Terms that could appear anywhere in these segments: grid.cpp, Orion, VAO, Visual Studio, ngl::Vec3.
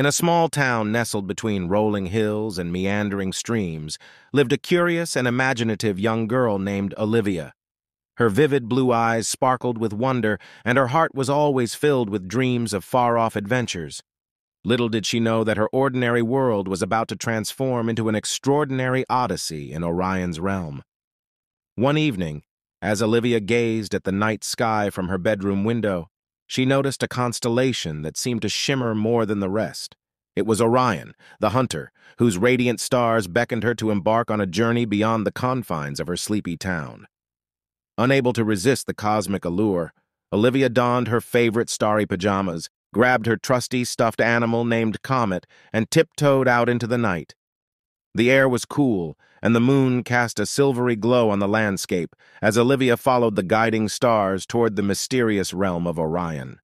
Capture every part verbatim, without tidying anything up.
In a small town nestled between rolling hills and meandering streams lived a curious and imaginative young girl named Olivia. Her vivid blue eyes sparkled with wonder, and her heart was always filled with dreams of far-off adventures. Little did she know that her ordinary world was about to transform into an extraordinary odyssey in Orion's realm. One evening, as Olivia gazed at the night sky from her bedroom window, she noticed a constellation that seemed to shimmer more than the rest. It was Orion, the hunter, whose radiant stars beckoned her to embark on a journey beyond the confines of her sleepy town. Unable to resist the cosmic allure, Olivia donned her favorite starry pajamas, grabbed her trusty stuffed animal named Comet, and tiptoed out into the night. The air was cool, and the moon cast a silvery glow on the landscape as Olivia followed the guiding stars toward the mysterious realm of Orion.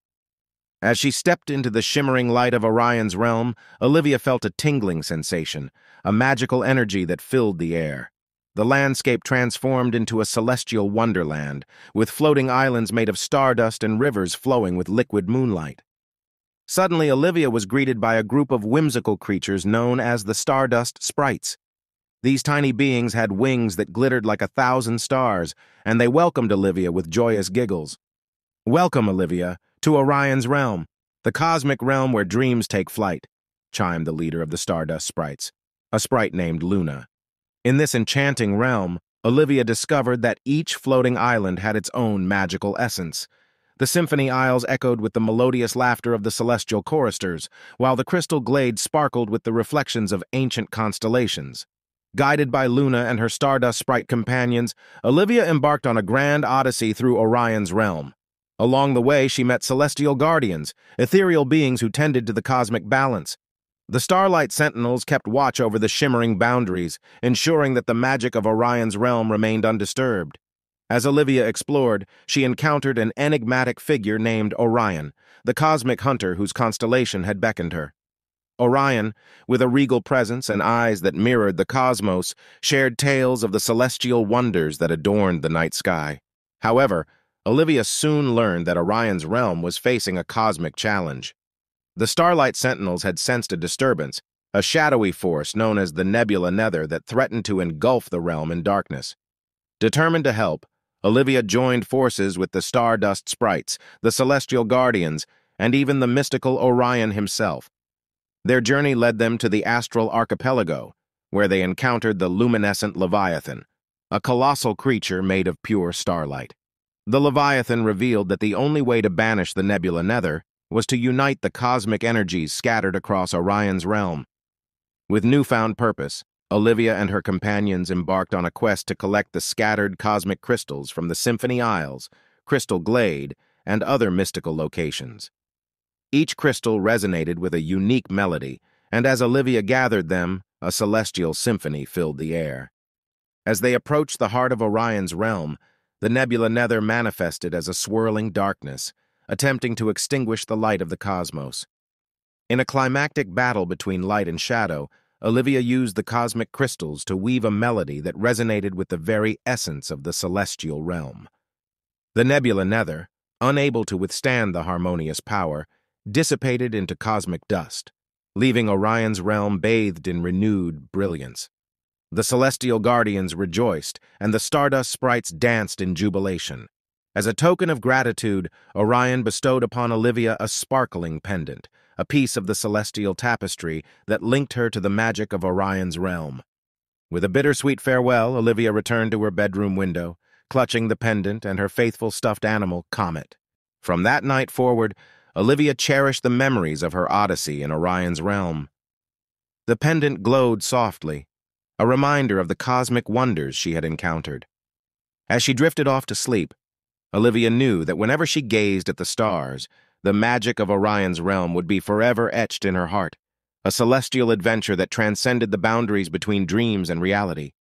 As she stepped into the shimmering light of Orion's realm, Olivia felt a tingling sensation, a magical energy that filled the air. The landscape transformed into a celestial wonderland, with floating islands made of stardust and rivers flowing with liquid moonlight. Suddenly, Olivia was greeted by a group of whimsical creatures known as the Stardust Sprites. These tiny beings had wings that glittered like a thousand stars, and they welcomed Olivia with joyous giggles. "Welcome, Olivia, to Orion's realm, the cosmic realm where dreams take flight," chimed the leader of the Stardust Sprites, a sprite named Luna. In this enchanting realm, Olivia discovered that each floating island had its own magical essence. The Symphony Isles echoed with the melodious laughter of the celestial choristers, while the crystal glades sparkled with the reflections of ancient constellations. Guided by Luna and her Stardust Sprite companions, Olivia embarked on a grand odyssey through Orion's realm. Along the way, she met celestial guardians, ethereal beings who tended to the cosmic balance. The Starlight Sentinels kept watch over the shimmering boundaries, ensuring that the magic of Orion's realm remained undisturbed. As Olivia explored, she encountered an enigmatic figure named Orion, the cosmic hunter whose constellation had beckoned her. Orion, with a regal presence and eyes that mirrored the cosmos, shared tales of the celestial wonders that adorned the night sky. However, Olivia soon learned that Orion's realm was facing a cosmic challenge. The Starlight Sentinels had sensed a disturbance, a shadowy force known as the Nebula Nether that threatened to engulf the realm in darkness. Determined to help, Olivia joined forces with the Stardust Sprites, the Celestial Guardians, and even the mystical Orion himself. Their journey led them to the Astral Archipelago, where they encountered the luminescent Leviathan, a colossal creature made of pure starlight. The Leviathan revealed that the only way to banish the Nebula Nether was to unite the cosmic energies scattered across Orion's realm. With newfound purpose, Olivia and her companions embarked on a quest to collect the scattered cosmic crystals from the Symphony Isles, Crystal Glade, and other mystical locations. Each crystal resonated with a unique melody, and as Olivia gathered them, a celestial symphony filled the air. As they approached the heart of Orion's realm, the Nebula Nether manifested as a swirling darkness, attempting to extinguish the light of the cosmos. In a climactic battle between light and shadow, Olivia used the cosmic crystals to weave a melody that resonated with the very essence of the celestial realm. The Nebula Nether, unable to withstand the harmonious power, dissipated into cosmic dust, leaving Orion's realm bathed in renewed brilliance. The celestial guardians rejoiced, and the Stardust Sprites danced in jubilation. As a token of gratitude, Orion bestowed upon Olivia a sparkling pendant, a piece of the celestial tapestry that linked her to the magic of Orion's realm. With a bittersweet farewell, Olivia returned to her bedroom window, clutching the pendant and her faithful stuffed animal, Comet. From that night forward, Olivia cherished the memories of her odyssey in Orion's realm. The pendant glowed softly, a reminder of the cosmic wonders she had encountered. As she drifted off to sleep, Olivia knew that whenever she gazed at the stars, the magic of Orion's realm would be forever etched in her heart, a celestial adventure that transcended the boundaries between dreams and reality.